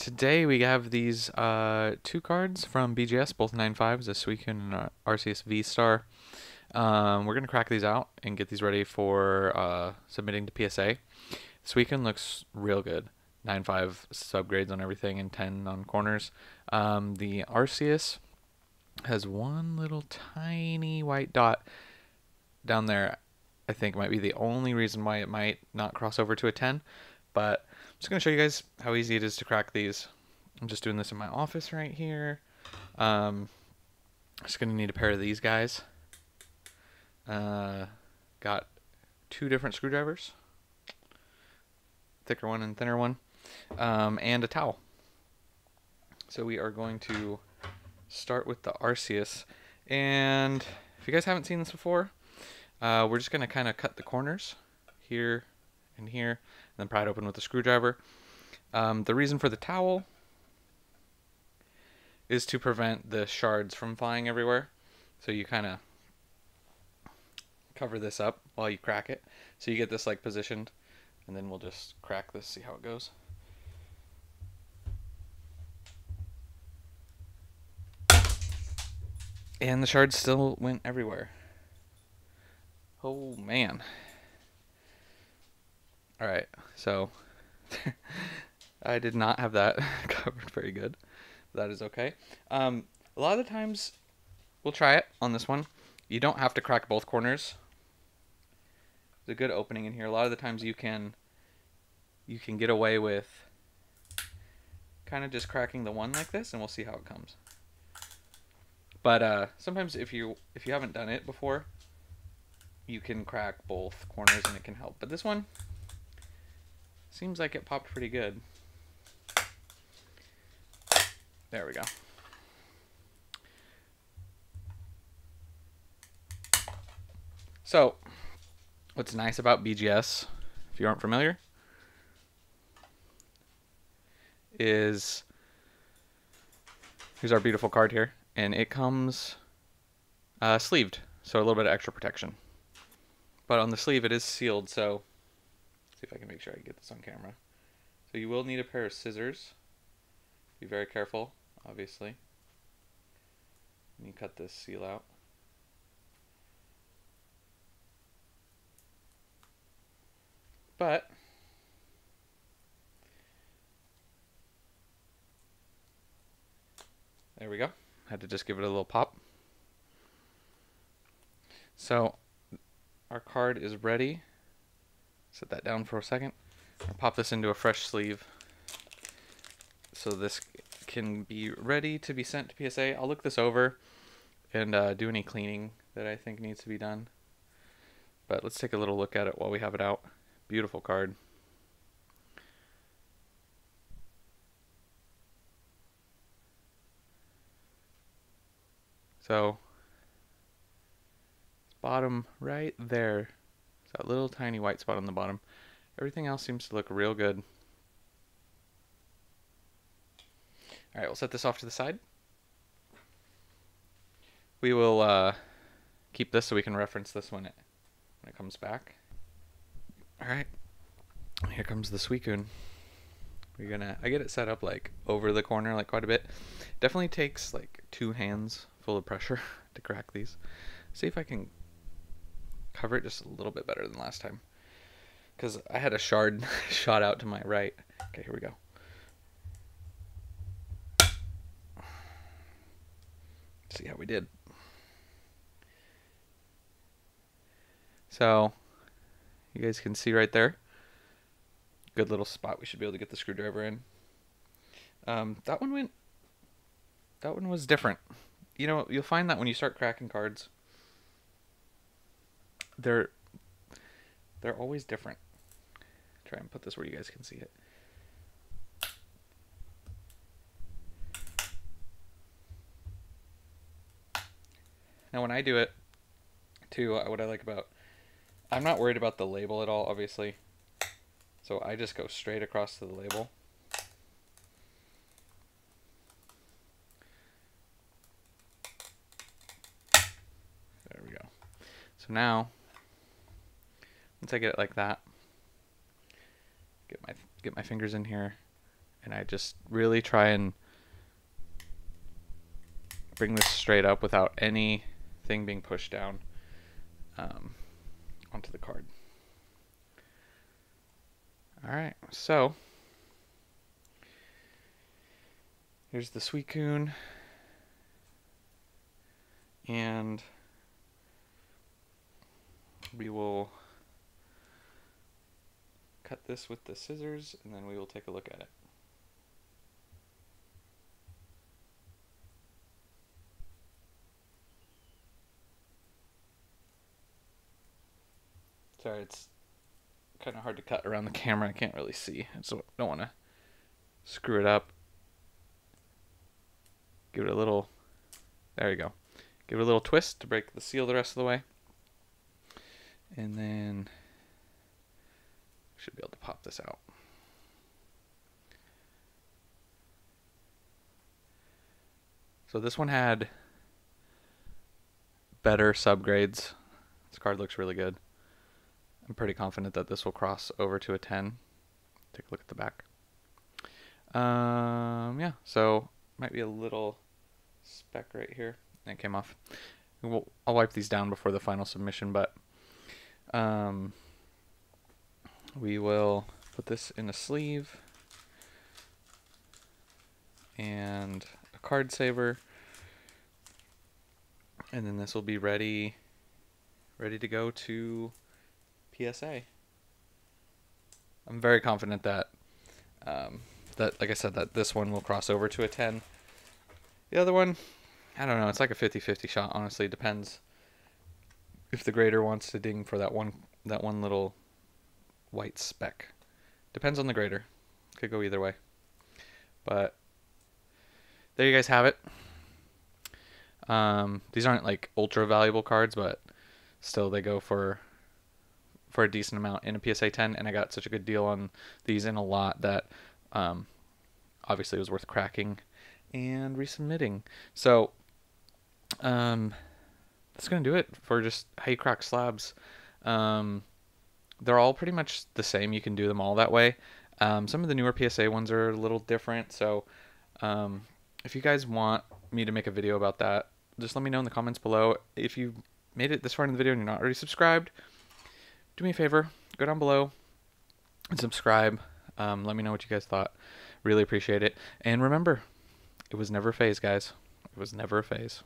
Today we have these two cards from BGS, both 9.5s, a Suicune and Arceus V-Star. We're going to crack these out and get these ready for submitting to PSA. Suicune looks real good. 9.5 subgrades on everything and 10 on corners. The Arceus has one little tiny white dot down there. I think might be the only reason why it might not cross over to a 10, but I'm just going to show you guys how easy it is to crack these. I'm just doing this in my office right here. I'm just going to need a pair of these guys. Got two different screwdrivers. Thicker one and thinner one. And a towel. So we are going to start with the Arceus. And if you guys haven't seen this before, we're just going to kind of cut the corners here and here, and then pry it open with a screwdriver. The reason for the towel is to prevent the shards from flying everywhere. So you kind of cover this up while you crack it. So you get this like positioned, and then we'll just crack this, see how it goes. And the shards still went everywhere. Oh man. Alright, so I did not have that covered very good. That is okay. A lot of the times, we'll try it on this one. You don't have to crack both corners. There's a good opening in here. A lot of the times you can get away with kind of just cracking the one like this, and we'll see how it comes. But sometimes if you haven't done it before, you can crack both corners and it can help. But this one seems like it popped pretty good. There we go. So, what's nice about BGS, if you aren't familiar, is here's our beautiful card here, and it comes sleeved, so a little bit of extra protection. But on the sleeve, it is sealed, so see if I can make sure I can get this on camera. So you will need a pair of scissors. Be very careful, obviously. And you cut this seal out. But there we go. Had to just give it a little pop. So our card is ready. Set that down for a second. I'll pop this into a fresh sleeve so this can be ready to be sent to PSA. I'll look this over and do any cleaning that I think needs to be done. But let's take a little look at it while we have it out. Beautiful card. So, it's bottom right there. That little tiny white spot on the bottom. Everything else seems to look real good. Alright, we'll set this off to the side. We will keep this so we can reference this when it comes back. Alright, here comes the Suicune. I get it set up like over the corner like quite a bit. Definitely takes like two hands full of pressure to crack these. See if I can cover it just a little bit better than last time, because I had a shard shot out to my right. Okay, here we go. Let's see how we did. So you guys can see right there, good little spot. We should be able to get the screwdriver in. That one was different. You know, you'll find that when you start cracking cards, they're always different. Try and put this where you guys can see it. Now when I do it, too, what I like about, I'm not worried about the label at all, obviously. So I just go straight across to the label. There we go. So now, once I get it like that, get my fingers in here, and I just really try and bring this straight up without anything being pushed down onto the card. All right, so here's the Suicune, and we will cut this with the scissors, and then we will take a look at it. Sorry, it's kind of hard to cut around the camera. I can't really see, so I don't want to screw it up. Give it a little, there we go. Give it a little twist to break the seal the rest of the way. And then should be able to pop this out. So this one had better subgrades. This card looks really good. I'm pretty confident that this will cross over to a 10. Take a look at the back. Yeah, so might be a little speck right here. It came off. I'll wipe these down before the final submission, but we will put this in a sleeve and a card saver, and then this will be ready to go to PSA. I'm very confident that like I said, that this one will cross over to a 10. The other one, I don't know, it's like a 50-50 shot, honestly. It depends if the grader wants to ding for that one little white speck. Depends on the grader. Could go either way. But there you guys have it. These aren't like ultra valuable cards, but still they go for a decent amount in a PSA 10, and I got such a good deal on these in a lot that obviously it was worth cracking and resubmitting. So that's gonna do it for just how you crack slabs. They're all pretty much the same. You can do them all that way. Some of the newer PSA ones are a little different. So if you guys want me to make a video about that, just let me know in the comments below. If you made it this far in the video and you're not already subscribed, do me a favor, go down below and subscribe. Let me know what you guys thought. Really appreciate it. And remember, it was never a phase, guys. It was never a phase.